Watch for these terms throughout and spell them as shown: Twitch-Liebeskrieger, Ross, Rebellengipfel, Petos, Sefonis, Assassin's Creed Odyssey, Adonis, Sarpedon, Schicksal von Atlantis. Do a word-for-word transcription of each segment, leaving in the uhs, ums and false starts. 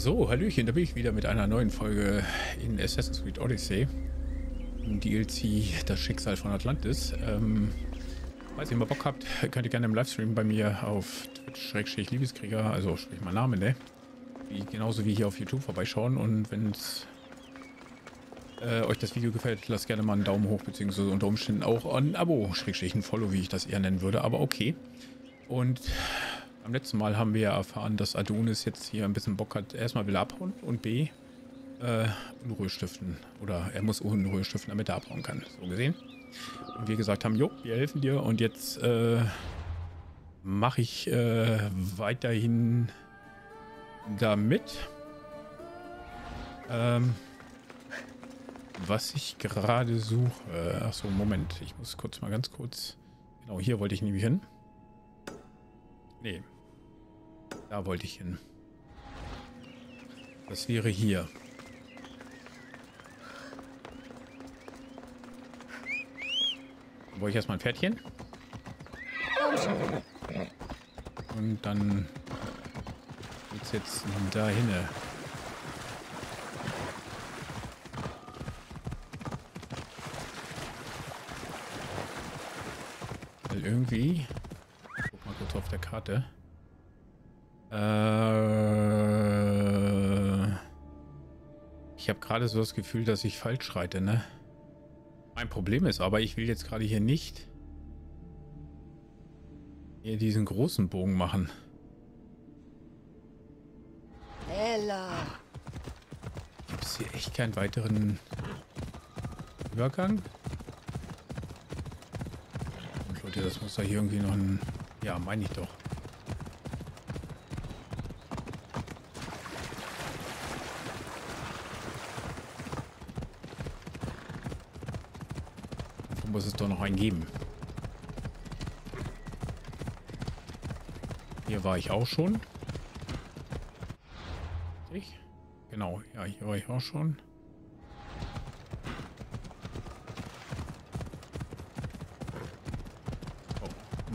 So, hallöchen, da bin ich wieder mit einer neuen Folge in Assassin's Creed Odyssey. Im D L C Das Schicksal von Atlantis. Ähm, falls ihr mal Bock habt, könnt ihr gerne im Livestream bei mir auf Twitch-Liebeskrieger, also sprich mein Name, ne? Wie, genauso wie hier auf YouTube vorbeischauen. Und wenn es äh, euch das Video gefällt, lasst gerne mal einen Daumen hoch, beziehungsweise unter Umständen auch ein Abo, Schrägstrich ein Follow, wie ich das eher nennen würde, aber okay. Und am letzten Mal haben wir ja erfahren, dass Adonis jetzt hier ein bisschen Bock hat. Erstmal will er abhauen und B, äh, Unruhe stiften. Oder er muss Unruhe stiften, damit er abhauen kann. So gesehen. Und wir gesagt haben, jo, wir helfen dir. Und jetzt äh, mache ich äh, weiterhin damit. Ähm, was ich gerade suche. Achso, Moment. Ich muss kurz mal ganz kurz. Genau, hier wollte ich nämlich hin. Nee. Da wollte ich hin. Das wäre hier. Dann brauche ich erstmal ein Pferdchen. Und dann geht's jetzt da hin. Weil irgendwie auf der Karte. Äh, ich habe gerade so das Gefühl, dass ich falsch schreite, ne? Mein Problem ist aber, ich will jetzt gerade hier nicht hier diesen großen Bogen machen. Ella. Gibt es hier echt keinen weiteren Übergang? Und Leute, das muss da hier irgendwie noch ein... Ja, meine ich doch. Davon muss es doch noch einen geben. Hier war ich auch schon. Richtig? Genau, ja, hier war ich auch schon.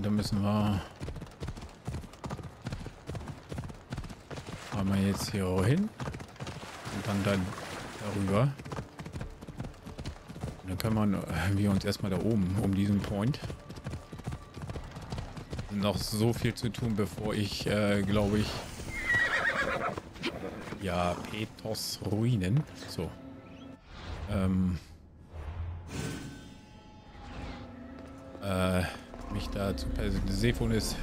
Da müssen wir einmal jetzt hier hin und dann, dann darüber. Und dann können wir, wir uns erstmal da oben um diesen Point. Noch so viel zu tun, bevor ich äh, glaube ich ja Petos Ruinen so ähm, äh, mich da zu Sefonis,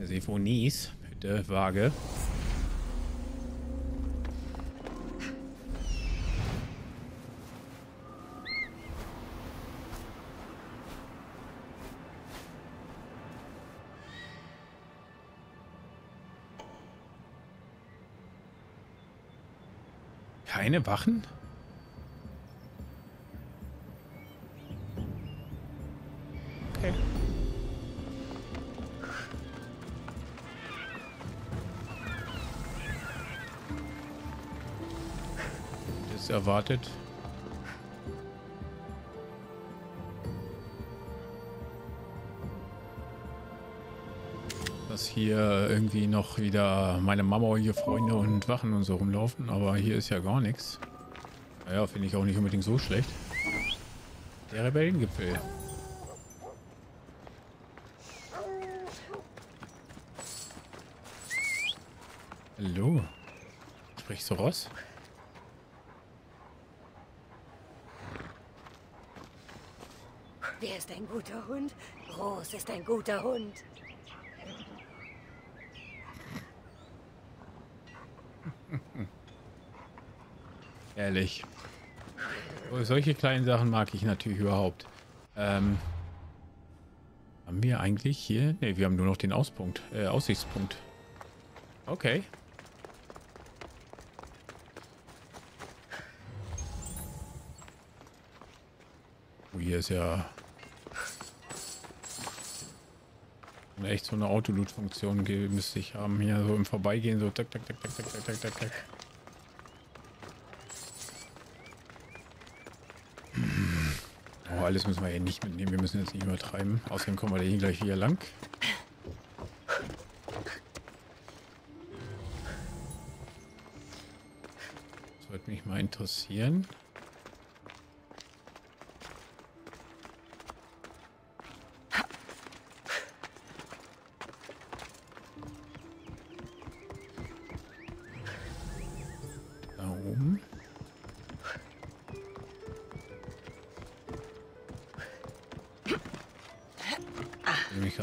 Sefonis, bitte wage. Keine Wachen? Erwartet. Dass hier irgendwie noch wieder meine Mama, hier Freunde und Wachen und so rumlaufen, aber hier ist ja gar nichts. Naja, finde ich auch nicht unbedingt so schlecht. Der Rebellengipfel. Hallo. Sprichst du Ross? Wer ist ein guter Hund? Ross ist ein guter Hund. Ehrlich. Solche kleinen Sachen mag ich natürlich überhaupt. Ähm, haben wir eigentlich hier... Ne, wir haben nur noch den Auspunkt, äh, Aussichtspunkt. Okay. Oh, hier ist ja... echt so eine Autoloot-Funktion müsste ich haben. Hier so im Vorbeigehen, so tak, tak, tak, tak, tak, tak, tak, tak. Oh, alles müssen wir ja nicht mitnehmen. Wir müssen jetzt nicht übertreiben. Außerdem kommen wir da hier gleich wieder lang. würde mich mal interessieren.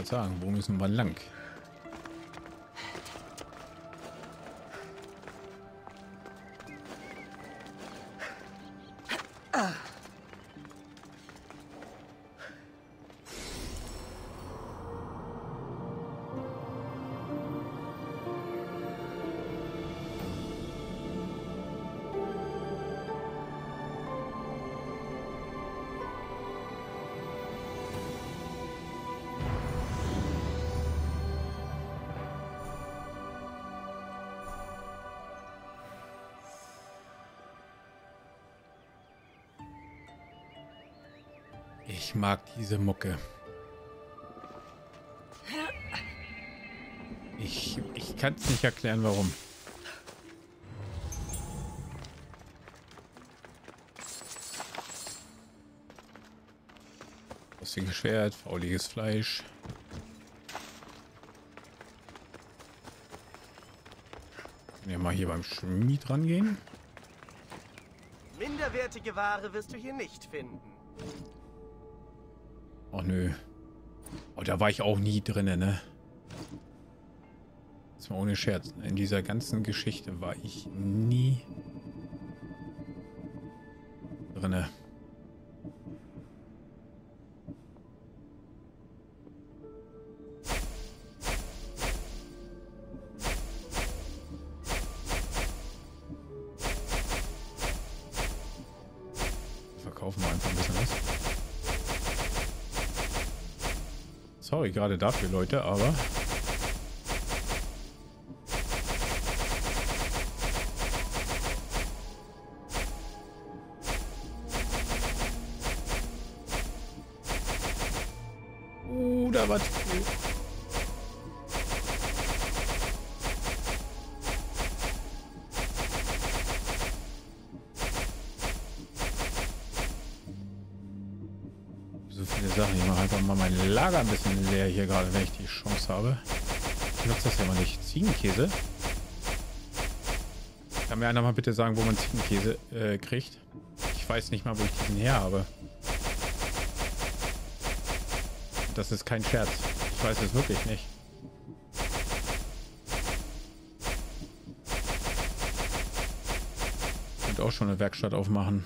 Sagen, wo müssen wir lang? Ich mag diese Mucke. Ich, ich kann es nicht erklären, warum. Rostiges Schwert, fauliges Fleisch. Können wir mal hier beim Schmied rangehen? Minderwertige Ware wirst du hier nicht finden. Oh nö. Oh, da war ich auch nie drinnen, ne? Jetzt mal ohne Scherz. In dieser ganzen Geschichte war ich nie drinne. Verkaufen wir einfach ein bisschen was. Sorry, gerade dafür, Leute, aber... Oh, da war zu viel. Lager ein bisschen leer hier gerade, wenn ich die Chance habe. Ich nutze das ja mal nicht. Ziegenkäse? Kann mir einer mal bitte sagen, wo man Ziegenkäse äh, kriegt? Ich weiß nicht mal, wo ich diesen her habe. Das ist kein Scherz. Ich weiß es wirklich nicht. Ich könnte auch schon eine Werkstatt aufmachen.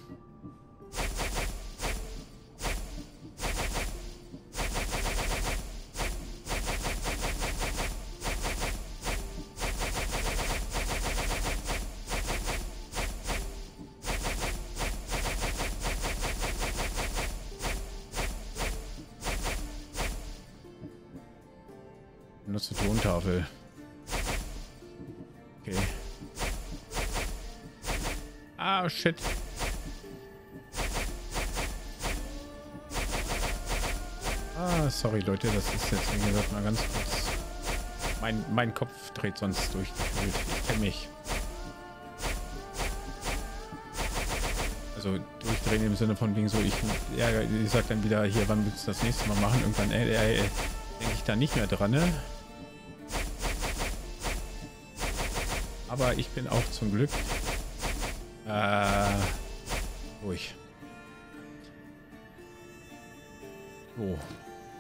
Zur Tontafel. Okay. Ah, shit. Ah, sorry, Leute, das ist jetzt, wie gesagt, mal ganz kurz. Mein, mein Kopf dreht sonst durch. Ich kenne mich. Also durchdrehen im Sinne von wegen so, ich, ja, ich sag dann wieder hier, wann willst du das nächste Mal machen? Irgendwann, ey, ey, ey, denke ich da nicht mehr dran, ne? Aber ich bin auch zum Glück äh, durch. So.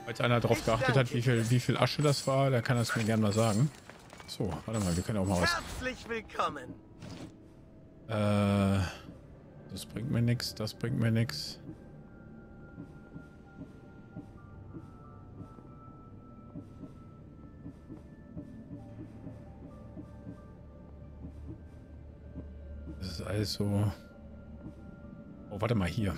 Falls einer darauf geachtet hat, wie viel, wie viel Asche das war, da kann er es mir gerne mal sagen. So, warte mal, wir können auch mal was. Herzlich willkommen. Äh, das bringt mir nichts, das bringt mir nichts. Das ist alles so... Oh, warte mal hier.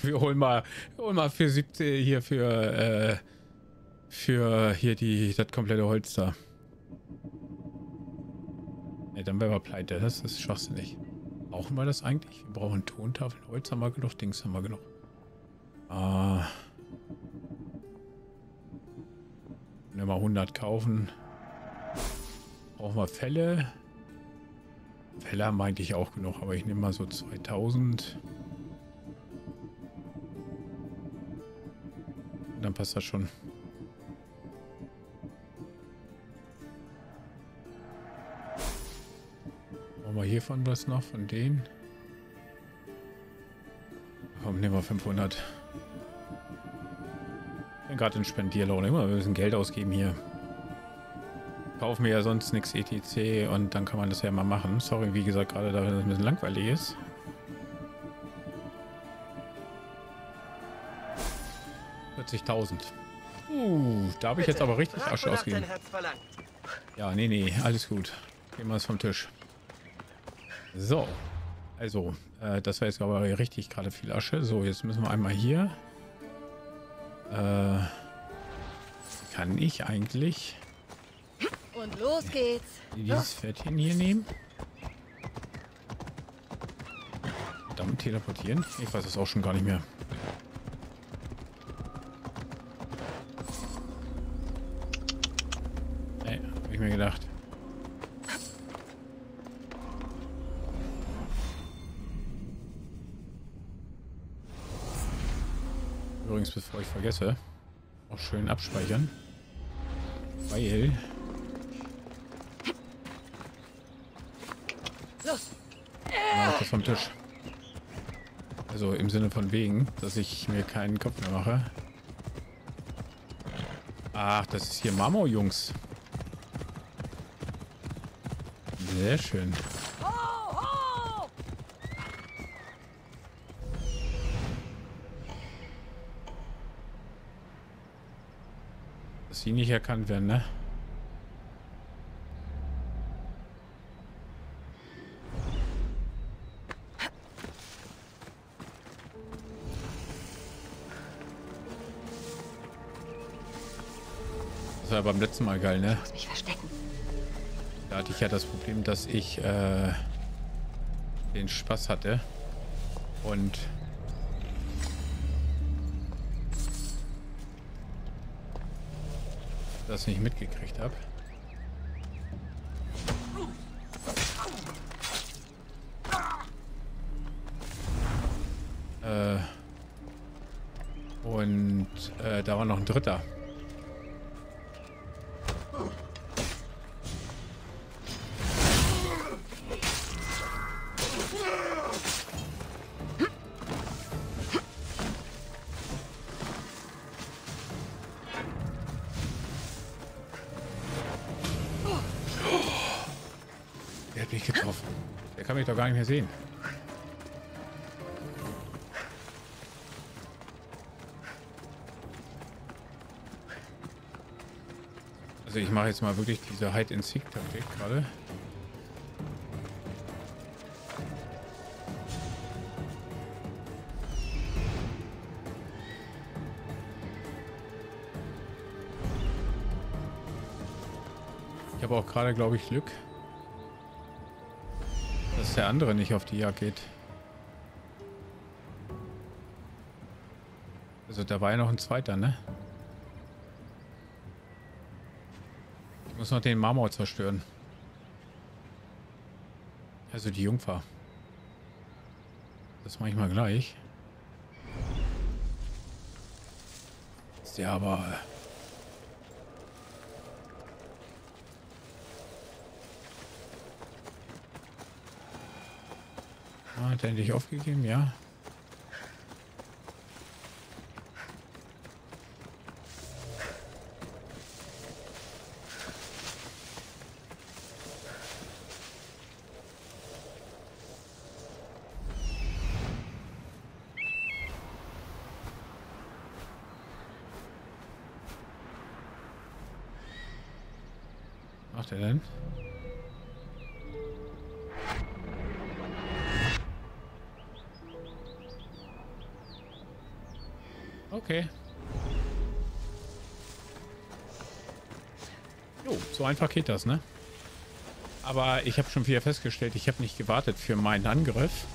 Wir holen mal, wir holen mal für siebzehn hier für äh, für hier die das komplette Holz da. Ne, dann wären wir pleite. Das ist schwachsinnig. Brauchen wir das eigentlich? Wir brauchen Tontafel, Holz haben wir genug, Dings haben wir genug. Ah. Können wir mal hundert kaufen. Brauchen wir Fälle. Fälle haben wir eigentlich auch genug, aber ich nehme mal so zweitausend. Dann passt das schon. Brauchen wir hiervon was noch, von denen? Komm, nehmen wir fünfhundert. Ich bin gerade in Spendierlaune. Immer, wir müssen Geld ausgeben hier. Kaufen wir ja sonst nichts et cetera und dann kann man das ja mal machen. Sorry, wie gesagt, gerade dafür, dass es ein bisschen langweilig ist. vierzigtausend. Uh, da habe ich jetzt aber richtig Asche ausgegeben. Ja, nee, nee, alles gut. Gehen wir es vom Tisch. So. Also, äh, das war jetzt aber richtig gerade viel Asche. So, jetzt müssen wir einmal hier. Äh, kann ich eigentlich... Und los geht's. Dieses Pferdchen hier nehmen. Damit teleportieren. Ich weiß es auch schon gar nicht mehr. Nee, hab ich mir gedacht. Übrigens, bevor ich vergesse, auch schön abspeichern. Weil... Das vom Tisch. Also im Sinne von wegen, dass ich mir keinen Kopf mehr mache. Ach, das ist hier Marmor, Jungs. Sehr schön. Dass sie nicht erkannt werden, ne? Beim letzten Mal geil, ne? Ich muss mich verstecken. Da hatte ich ja das Problem, dass ich äh, den Spaß hatte und das nicht mitgekriegt habe. Äh, und äh, da war noch ein Dritter. Gar nicht mehr sehen. Also ich mache jetzt mal wirklich diese Hide-and-Seek-Taktik gerade. Ich habe auch gerade, glaube ich, Glück, dass der andere nicht auf die Jagd geht. Also da war ja noch ein zweiter, ne? Ich muss noch den Marmor zerstören. Also die Jungfer. Das mache ich mal gleich. Ist ja aber... Hat er endlich aufgegeben, ja. Was macht er denn? Okay. Jo, so einfach geht das, ne? Aber ich habe schon wieder festgestellt, ich habe nicht gewartet für meinen Angriff.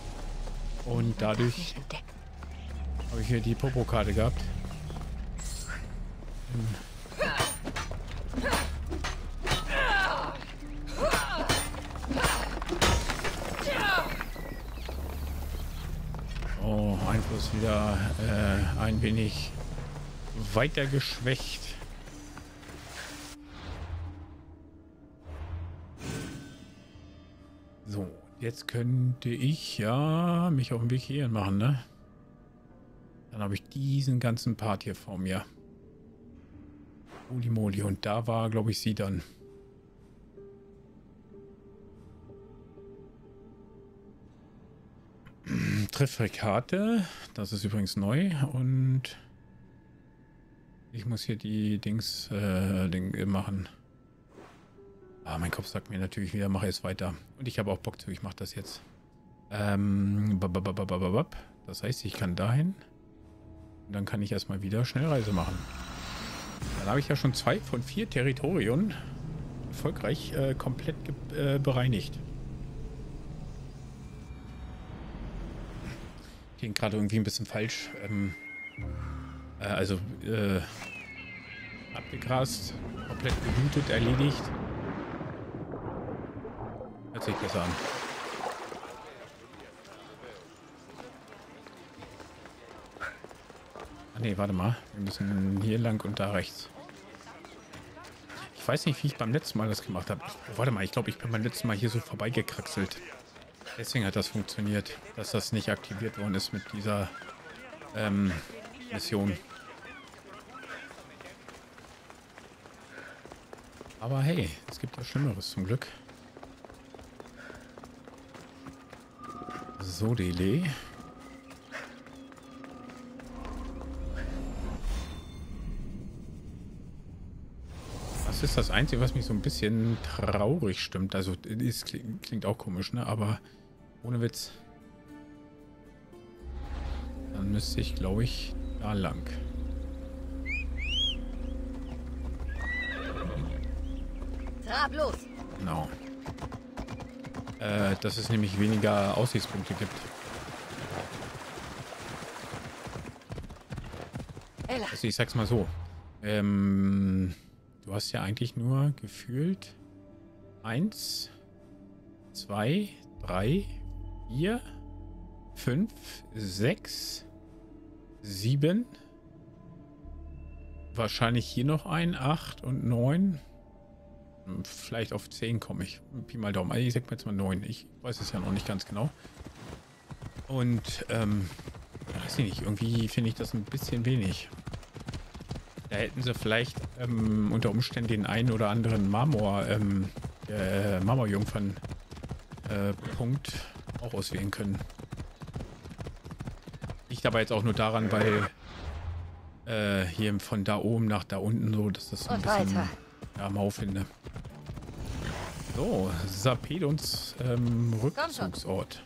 Und dadurch habe ich hier die Popo-Karte gehabt. wieder äh, ein wenig weiter geschwächt. So, jetzt könnte ich ja mich auf den Weg hierhin machen, ne? Dann habe ich diesen ganzen Part hier vor mir. Holy moly, und da war, glaube ich, sie dann. Trefferkarte, das ist übrigens neu, und ich muss hier die Dings äh, Ding machen. Ah, mein Kopf sagt mir natürlich wieder, mache jetzt weiter. Und ich habe auch Bock zu, ich mache das jetzt. Ähm, das heißt, ich kann dahin. Und dann kann ich erstmal wieder Schnellreise machen. Dann habe ich ja schon zwei von vier Territorien erfolgreich äh, komplett äh, bereinigt. Ging gerade irgendwie ein bisschen falsch. Ähm, äh, also äh, abgegrast, komplett gehütet, erledigt. Hört sich besser an. Ah ne, warte mal. Wir müssen hier lang und da rechts. Ich weiß nicht, wie ich beim letzten Mal das gemacht habe. Oh, warte mal, ich glaube, ich bin beim letzten Mal hier so vorbeigekraxelt. Deswegen hat das funktioniert, dass das nicht aktiviert worden ist mit dieser ähm, Mission. Aber hey, es gibt ja Schlimmeres zum Glück. So, Delay. Das ist das Einzige, was mich so ein bisschen traurig stimmt. Also, es klingt, klingt auch komisch, ne? Aber ohne Witz. Dann müsste ich, glaube ich, da lang. Trab los! Genau. Dass es nämlich weniger Aussichtspunkte gibt. Also ich sag's mal so. Ähm, du hast ja eigentlich nur gefühlt eins, zwei, drei, vier, fünf, sechs, sieben, wahrscheinlich hier noch ein, acht und neun. Vielleicht auf zehn komme ich. Pi mal Daumen. Also ich sag mal jetzt mal neun. Ich weiß es ja noch nicht ganz genau. Und, ähm, weiß ich nicht. Irgendwie finde ich das ein bisschen wenig. Da hätten sie vielleicht ähm, unter Umständen den einen oder anderen Marmor, ähm, äh, Marmorjungfern, äh, Punkt auch auswählen können. Liegt aber jetzt auch nur daran, weil, äh, hier von da oben nach da unten so, dass das so ein bisschen ja, mau finde. So, Sarpedons ähm, Rückzugsort.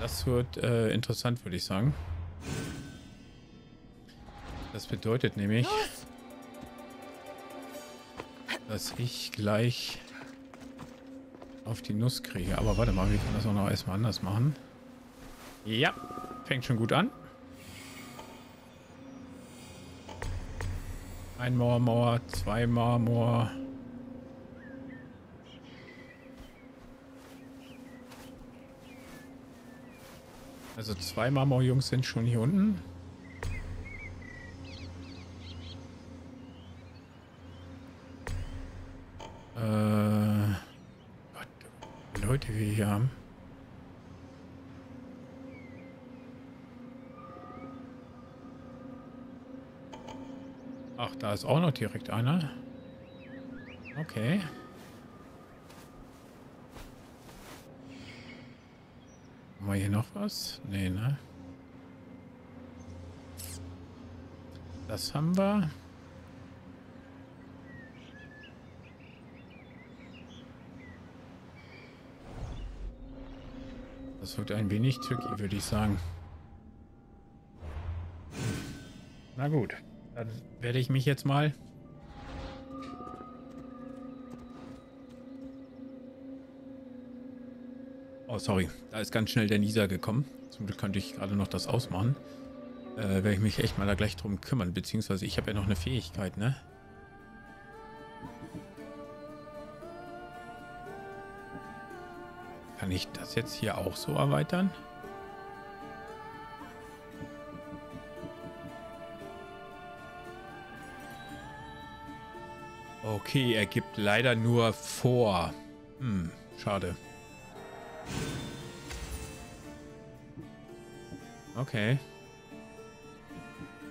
Das wird äh, interessant, würde ich sagen. Das bedeutet nämlich, dass ich gleich auf die Nuss kriege. Aber warte mal, wir können das auch noch erstmal anders machen. Ja, fängt schon gut an. Ein Marmor, zwei Marmor. Also zwei Marmorjungs sind schon hier unten. Äh, Gott, Leute, wie wir hier haben. Ach, da ist auch noch direkt einer. Okay. Haben wir hier noch was? Nee, ne? Das haben wir. Das wird ein wenig tricky, würde ich sagen. Na gut. Dann werde ich mich jetzt mal oh, sorry. Da ist ganz schnell der Nieser gekommen. Zum Glück konnte ich gerade noch das ausmachen. Äh, werde ich mich echt mal da gleich drum kümmern. Beziehungsweise ich habe ja noch eine Fähigkeit, ne? Kann ich das jetzt hier auch so erweitern? Okay, er gibt leider nur vor. Hm, schade. Okay.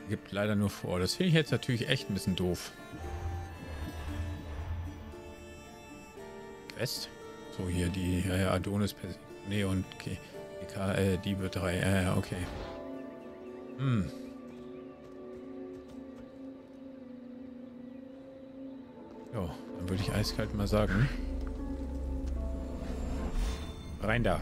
Gibt leider nur vor. Das finde ich jetzt natürlich echt ein bisschen doof. Quest? So, hier die äh, Adonis... Ne, und... Okay. Äh, Diebe drei. Äh, okay. Hm. Jo, dann würde ich eiskalt mal sagen. Rein da.